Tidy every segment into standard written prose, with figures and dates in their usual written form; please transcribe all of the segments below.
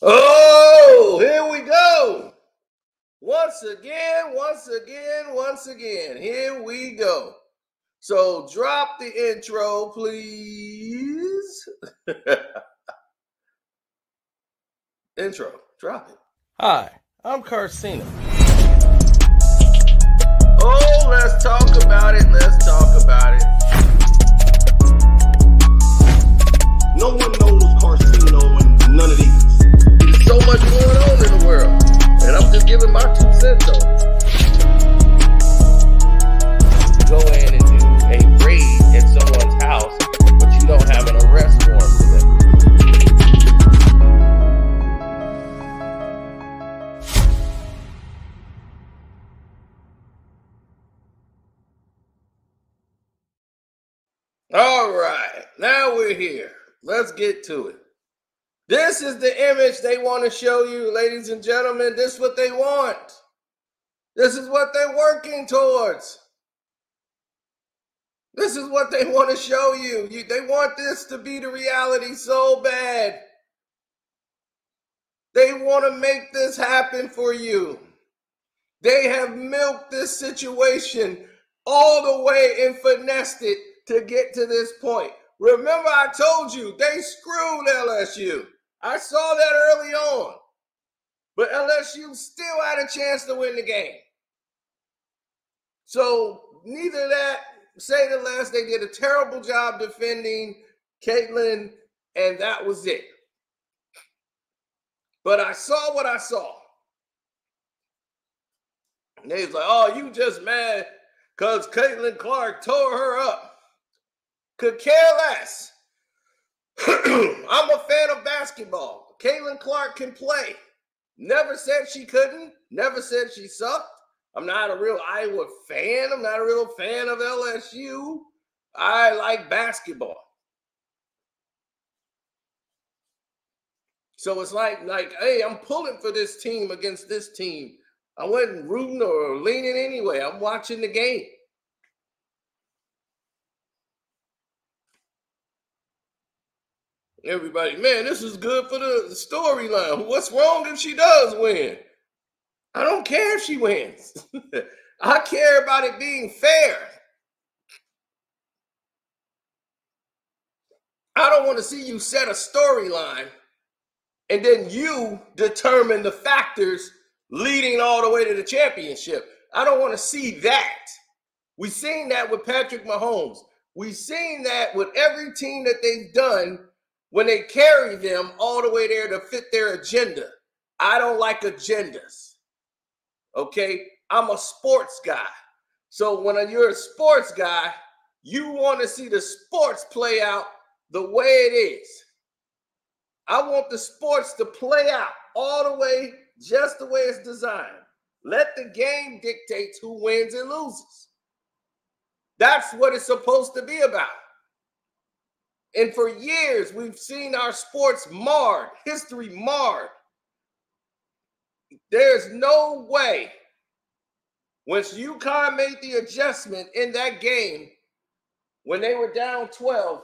Oh, here we go. Once again, here we go. So drop the intro, please. Intro, drop it. Hi, I'm Karceno. Oh, let's talk about it. No one knows Karceno and none of these. So much going on in the world, and I'm just giving my 2 cents on it. Go in and do a raid in someone's house, but you don't have an arrest warrant for them. All right, now we're here. Let's get to it. This is the image they want to show you, ladies and gentlemen. This is what they want. This is what they're working towards. This is what they want to show you. They want this to be the reality so bad. They want to make this happen for you. They have milked this situation all the way and finessed it to get to this point. Remember, I told you, they screwed LSU. I saw that early on, but LSU still had a chance to win the game. So neither that, say the less, they did a terrible job defending Caitlin, and that was it. But I saw what I saw. And they was like, oh, you just mad because Caitlin Clark tore her up. Could care less. I'm a fan of basketball. Caitlin Clark can play. Never said she couldn't. Never said she sucked. I'm not a real Iowa fan. I'm not a real fan of LSU. I like basketball. So it's like, hey, I'm pulling for this team against this team. I wasn't rooting or leaning anyway. I'm watching the game. Everybody, man, this is good for the storyline. What's wrong if she does win? I don't care if she wins. I care about it being fair. I don't want to see you set a storyline and then you determine the factors leading all the way to the championship. I don't want to see that. We've seen that with Patrick Mahomes. We've seen that with every team that they've done when they carry them all the way there to fit their agenda. I don't like agendas, okay? I'm a sports guy. So when you're a sports guy, you want to see the sports play out the way it is. I want the sports to play out all the way, just the way it's designed. Let the game dictate who wins and loses. That's what it's supposed to be about. And for years, we've seen our sports marred, history marred. There's no way, once UConn made the adjustment in that game, when they were down 12,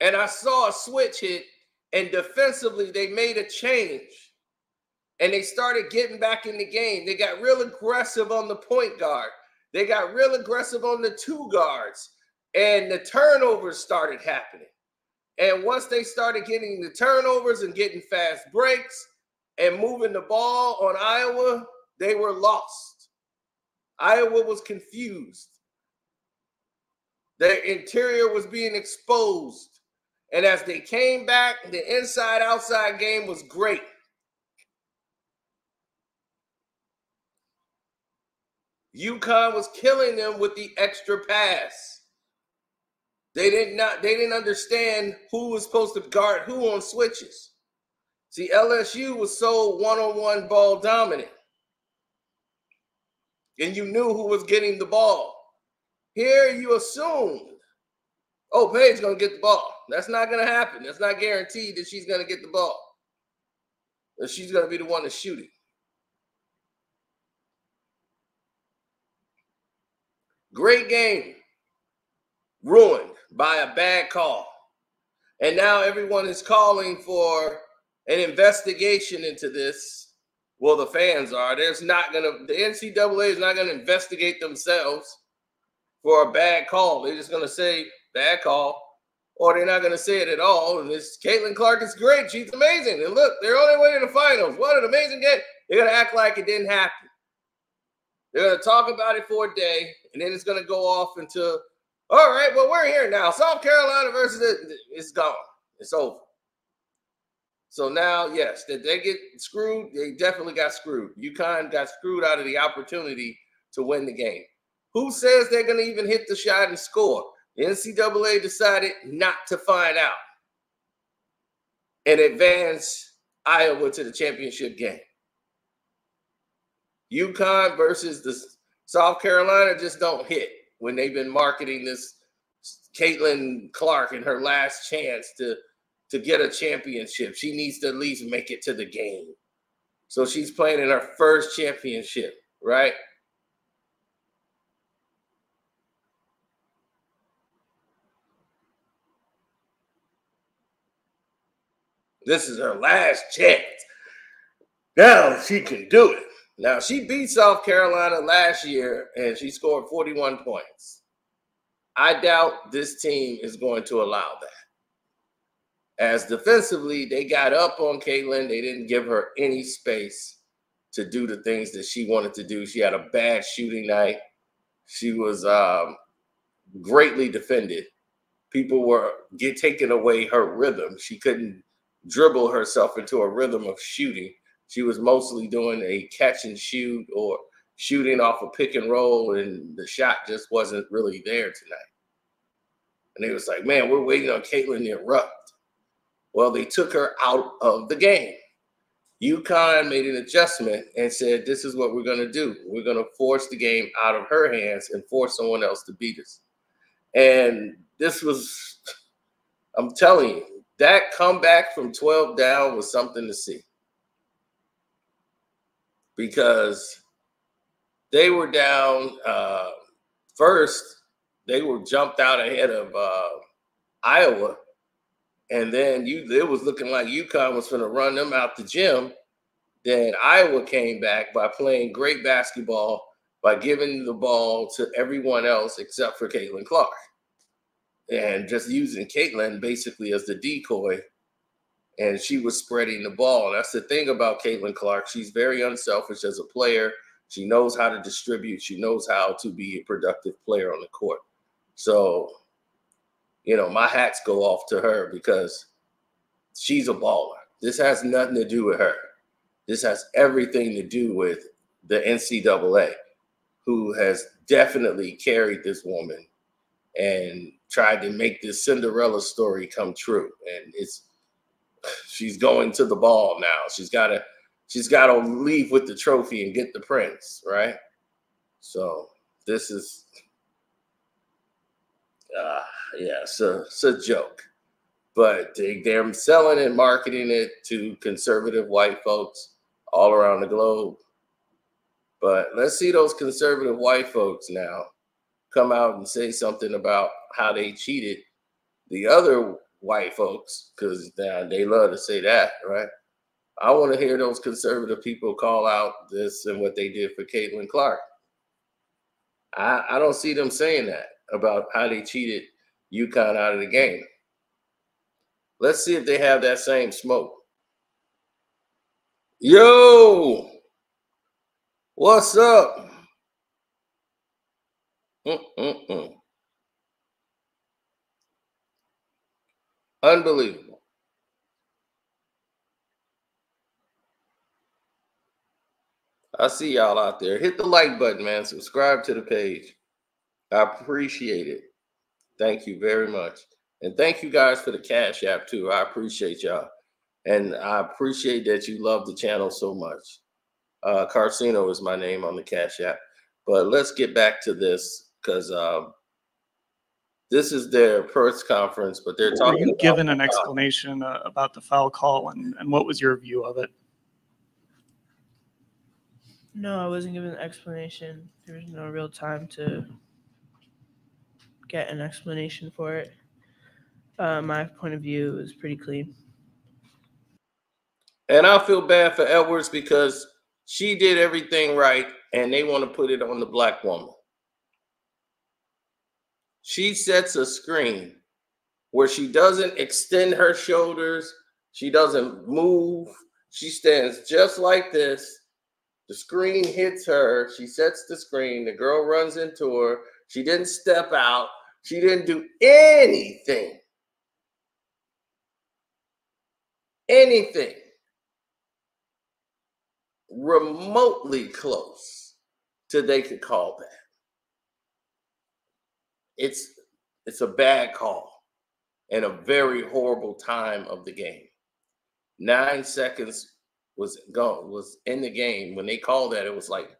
and I saw a switch hit, and defensively, they made a change, and they started getting back in the game. They got real aggressive on the point guard. They got real aggressive on the two guards. And the turnovers started happening. And once they started getting the turnovers and getting fast breaks and moving the ball on Iowa, they were lost. Iowa was confused. Their interior was being exposed. And as they came back, the inside-outside game was great. UConn was killing them with the extra pass. They didn't understand who was supposed to guard who on switches. See, LSU was so one-on-one ball dominant. And you knew who was getting the ball. Here you assumed, oh, Paige's going to get the ball. That's not going to happen. That's not guaranteed that she's going to get the ball. That she's going to be the one to shoot it. Great game. Ruined by a bad call. And now everyone is calling for an investigation into this. Well, the fans are. There's not going to, the NCAA is not going to investigate themselves for a bad call. They're just going to say bad call, or they're not going to say it at all. And this Caitlin Clark is great. She's amazing. And look, they're on their way to the finals. What an amazing game. They're going to act like it didn't happen. They're going to talk about it for a day, and then it's going to go off into, all right, well, we're here now. South Carolina versus it's gone. It's over. So now, yes, did they get screwed? They definitely got screwed. UConn got screwed out of the opportunity to win the game. Who says they're going to even hit the shot and score? The NCAA decided not to find out and advance Iowa to the championship game. UConn versus the South Carolina just don't hit when they've been marketing this Caitlin Clark and her last chance to get a championship. She needs to at least make it to the game. So she's playing in her first championship, right? This is her last chance. Now she can do it. Now, she beat South Carolina last year, and she scored 41 points. I doubt this team is going to allow that. As defensively, they got up on Caitlin. They didn't give her any space to do the things that she wanted to do. She had a bad shooting night. She was greatly defended. People were taking away her rhythm. She couldn't dribble herself into a rhythm of shooting. She was mostly doing a catch and shoot or shooting off a pick and roll, and the shot just wasn't really there tonight. And they was like, man, we're waiting on Caitlin to erupt. Well, they took her out of the game. UConn made an adjustment and said, this is what we're going to do. We're going to force the game out of her hands and force someone else to beat us. And this was, I'm telling you, that comeback from 12 down was something to see. Because they were down first. They were jumped out ahead of Iowa. And then it was looking like UConn was going to run them out the gym. Then Iowa came back by playing great basketball, by giving the ball to everyone else except for Caitlin Clark. And just using Caitlin basically as the decoy. And she was spreading the ball. That's the thing about Caitlin Clark. She's very unselfish as a player. She knows how to distribute. She knows how to be a productive player on the court. So, you know, my hats go off to her because she's a baller. This has nothing to do with her. This has everything to do with the NCAA, who has definitely carried this woman and tried to make this Cinderella story come true. And it's, she's going to the ball now. She's got to leave with the trophy and get the prince, right? So this is, yeah, it's a joke. But they're selling and marketing it to conservative white folks all around the globe. But let's see those conservative white folks now come out and say something about how they cheated the other white folks, because they love to say that, right? I want to hear those conservative people call out this and what they did for Caitlin Clark. I don't see them saying that about how they cheated UConn out of the game. Let's see if they have that same smoke. Yo, what's up? Unbelievable. I see y'all out there. Hit the like button, man. Subscribe to the page. I appreciate it. Thank you very much. And thank you guys for the Cash App, too. I appreciate y'all. And I appreciate that you love the channel so much. Karceno is my name on the Cash App. But let's get back to this, because this is their press conference, but they're talking. Were you given an explanation about the foul call, and what was your view of it? No, I wasn't given an explanation. There was no real time to get an explanation for it. my point of view, it was pretty clean. And I feel bad for Edwards because she did everything right, and they want to put it on the black woman. She sets a screen where she doesn't extend her shoulders. She doesn't move. She stands just like this. The screen hits her. She sets the screen. The girl runs into her. She didn't step out. She didn't do anything. Anything remotely close to they could call that. It's a bad call and a very horrible time of the game. 9 seconds was in the game. When they called that, it was like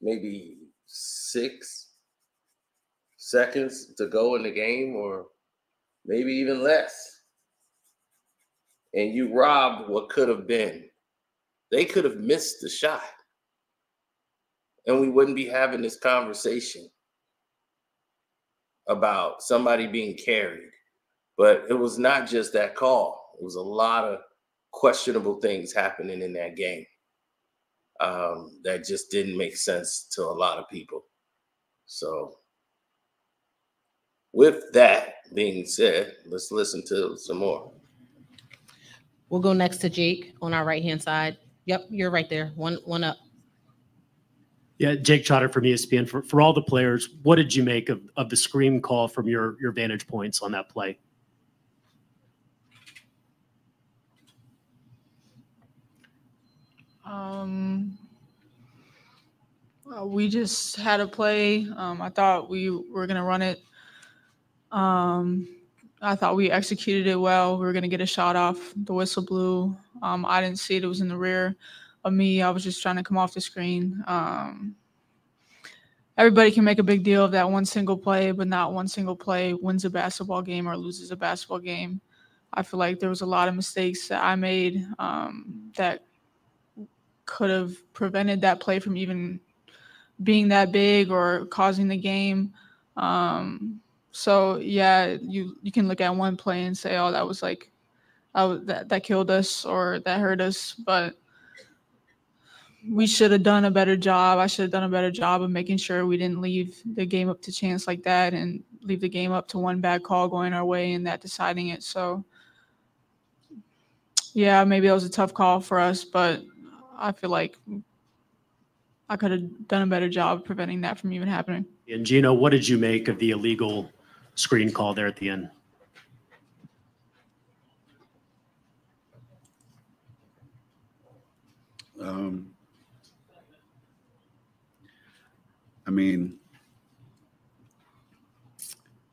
maybe 6 seconds to go in the game or maybe even less. And you robbed what could have been. They could have missed the shot. And we wouldn't be having this conversation about somebody being carried. But it was not just that call. It was a lot of questionable things happening in that game that just didn't make sense to a lot of people. So with that being said, let's listen to some more. We'll go next to Jake on our right-hand side. Yep, you're right there. One up. Yeah, Jake Trotter from ESPN. For all the players, what did you make of the scream call from your vantage points on that play? We just had a play. I thought we were going to run it. I thought we executed it well. We were going to get a shot off. The whistle blew. I didn't see it. It was in the rear of me. I was just trying to come off the screen. Everybody can make a big deal of that one single play, but not one single play wins a basketball game or loses a basketball game. I feel like there was a lot of mistakes that I made that could have prevented that play from even being that big or causing the game. So, yeah, you can look at one play and say, oh, that was like that killed us or that hurt us. But we should have done a better job. I should have done a better job of making sure we didn't leave the game up to chance like that and leave the game up to one bad call going our way and that deciding it. So, yeah, maybe that was a tough call for us, but I feel like I could have done a better job preventing that from even happening. And, Gino, what did you make of the illegal screen call there at the end? I mean,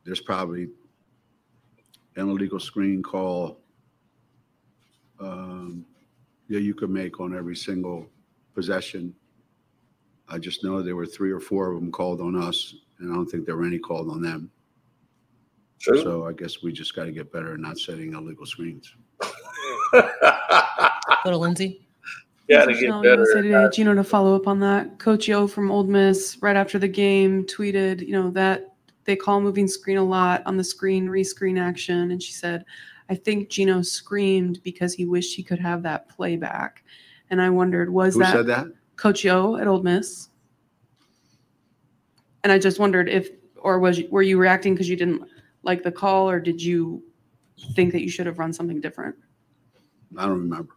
there's probably an illegal screen call that you could make on every single possession. I just know there were 3 or 4 of them called on us, and I don't think there were any called on them. True. So I guess we just got to get better at not setting illegal screens. Go to Lindsay. Yeah, Gino, to follow up on that, Coach Yo from Ole Miss right after the game tweeted, that they call moving screen a lot on the screen rescreen action, and she said, "I think Gino screamed because he wished he could have that playback." And I wondered, who said that? Coach Yo at Ole Miss. And I just wondered were you reacting because you didn't like the call, or did you think that you should have run something different? I don't remember.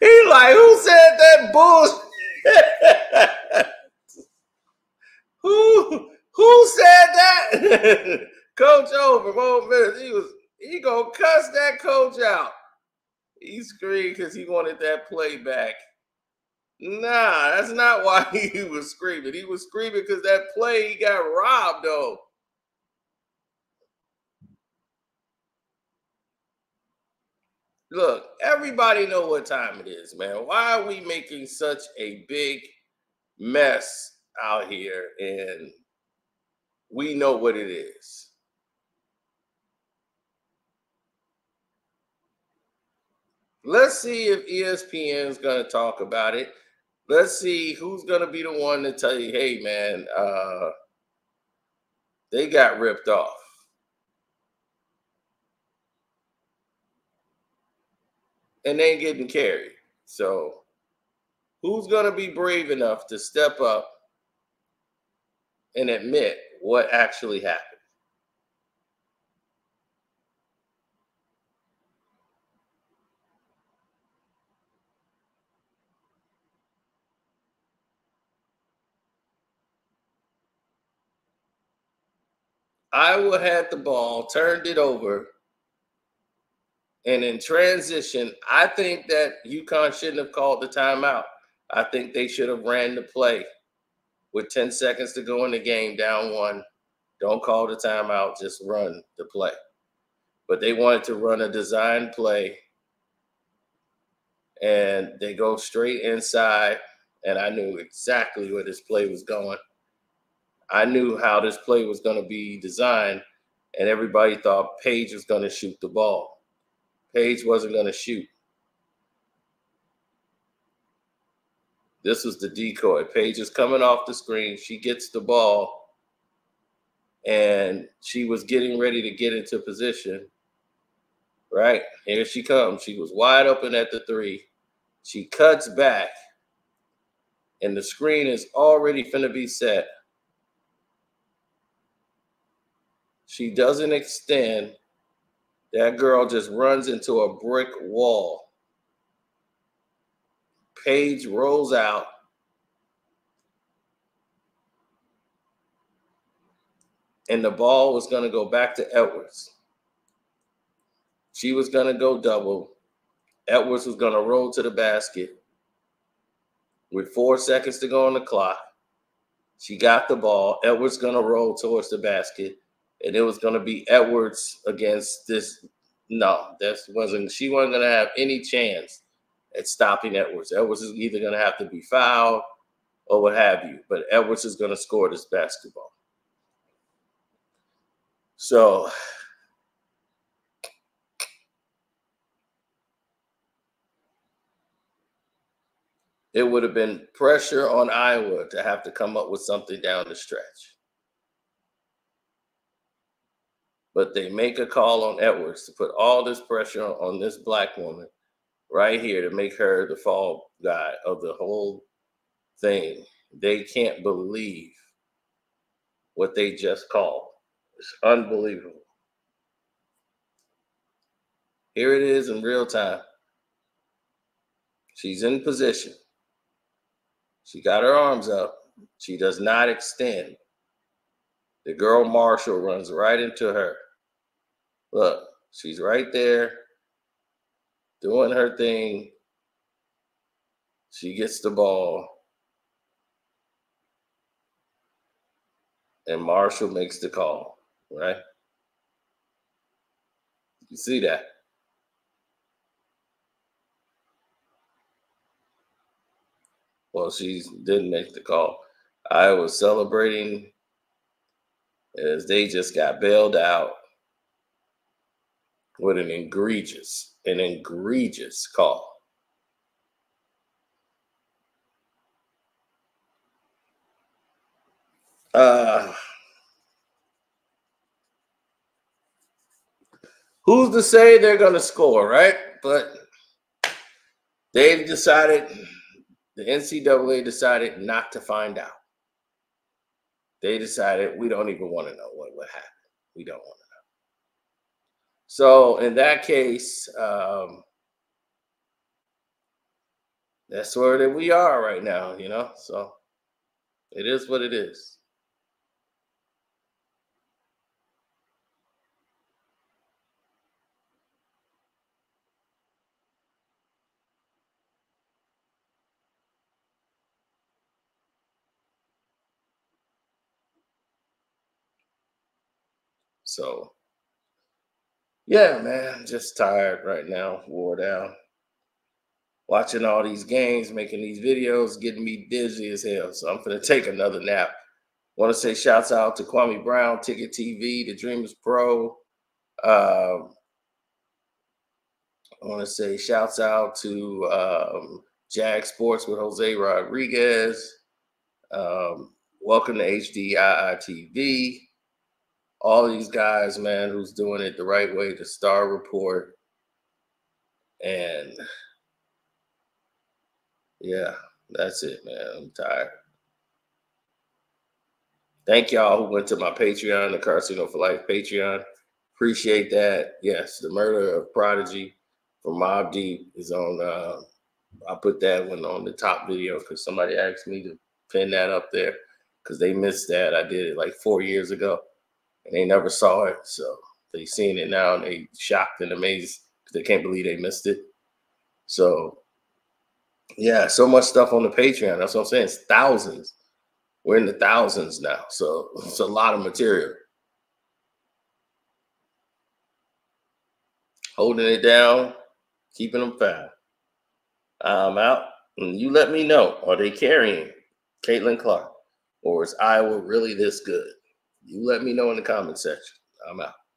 He like, who said that bullshit? Who said that? Coach over, Ole Miss. He gonna cuss that coach out. He screamed because he wanted that playback. Nah, that's not why he was screaming. He was screaming because that play, he got robbed though. Look, everybody know what time it is, man. Why are we making such a big mess out here? And we know what it is. Let's see if ESPN is going to talk about it. Let's see who's going to be the one to tell you, hey, man, they got ripped off. And they ain't getting carried. So who's going to be brave enough to step up and admit what actually happened? Iowa had the ball, turned it over, and in transition, I think that UConn shouldn't have called the timeout. I think they should have ran the play with 10 seconds to go in the game, down one. Don't call the timeout, just run the play. But they wanted to run a design play, and they go straight inside, and I knew exactly where this play was going. I knew how this play was going to be designed, and everybody thought Paige was going to shoot the ball. Paige wasn't going to shoot. This was the decoy. Paige is coming off the screen. She gets the ball, and she was getting ready to get into position. Right? Here she comes. She was wide open at the three. She cuts back, and the screen is already finna be set. She doesn't extend. That girl just runs into a brick wall. Paige rolls out. And the ball was going to go back to Edwards. She was going to go double. Edwards was going to roll to the basket. With 4 seconds to go on the clock, she got the ball. Edwards going to roll towards the basket. And it was going to be Edwards against this. No, she wasn't going to have any chance at stopping Edwards. Edwards is either going to have to be fouled or what have you. But Edwards is going to score this basketball. So it would have been pressure on Iowa to have to come up with something down the stretch. But they make a call on Edwards to put all this pressure on this black woman right here to make her the fall guy of the whole thing. They can't believe what they just called. It's unbelievable. Here it is in real time. She's in position. She got her arms up. She does not extend. The girl Marshall runs right into her. Look, she's right there doing her thing. She gets the ball. And Marshall makes the call, right? You see that? Well, she didn't make the call. I was celebrating as they just got bailed out with an egregious call. Who's to say they're going to score, right? But they've decided, the NCAA decided not to find out. They decided we don't even want to know what would happen. We don't want to know. So in that case, that's where we are right now, you know? So it is what it is. So, yeah, man, just tired right now, wore down. Watching all these games, making these videos, getting me dizzy as hell. So I'm going to take another nap. Want to say shouts out to Kwame Brown, Ticket TV, the Dreamers Pro. I want to say shouts out to Jag Sports with Jose Rodriguez. Welcome to HDII TV. All these guys, man, who's doing it the right way, the Star Report. And yeah, that's it, man. I'm tired. Thank y'all who went to my Patreon, the Karceno4Life Patreon. Appreciate that. Yes, the Murder of Prodigy from Mob Deep is on. I put that one on the top video because somebody asked me to pin that up there because they missed that. I did it like 4 years ago, and they never saw it. So they seen it now, and they shocked and amazed because they can't believe they missed it. So yeah, so much stuff on the Patreon. That's what I'm saying. It's thousands. We're in the thousands now. So it's a lot of material. Holding it down, keeping them foul. I'm out, and you let me know, are they carrying Caitlin Clark, or is Iowa really this good? You let me know in the comment section. I'm out.